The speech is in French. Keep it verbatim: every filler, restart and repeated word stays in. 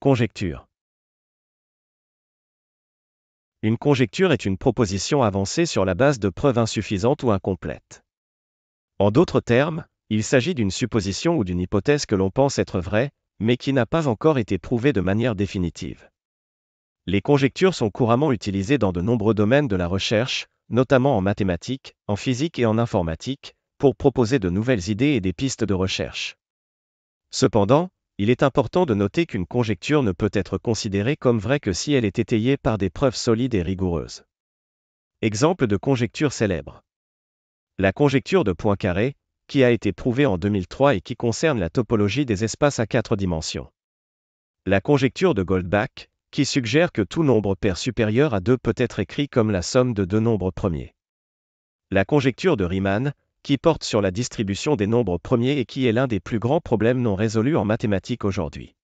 Conjecture. Une conjecture est une proposition avancée sur la base de preuves insuffisantes ou incomplètes. En d'autres termes, il s'agit d'une supposition ou d'une hypothèse que l'on pense être vraie, mais qui n'a pas encore été prouvée de manière définitive. Les conjectures sont couramment utilisées dans de nombreux domaines de la recherche, notamment en mathématiques, en physique et en informatique, pour proposer de nouvelles idées et des pistes de recherche. Cependant, il est important de noter qu'une conjecture ne peut être considérée comme vraie que si elle est étayée par des preuves solides et rigoureuses. Exemple de conjecture célèbre. La conjecture de Poincaré, qui a été prouvée en deux mille trois et qui concerne la topologie des espaces à quatre dimensions. La conjecture de Goldbach, qui suggère que tout nombre pair supérieur à deux peut être écrit comme la somme de deux nombres premiers. La conjecture de Riemann, qui porte sur la distribution des nombres premiers et qui est l'un des plus grands problèmes non résolus en mathématiques aujourd'hui.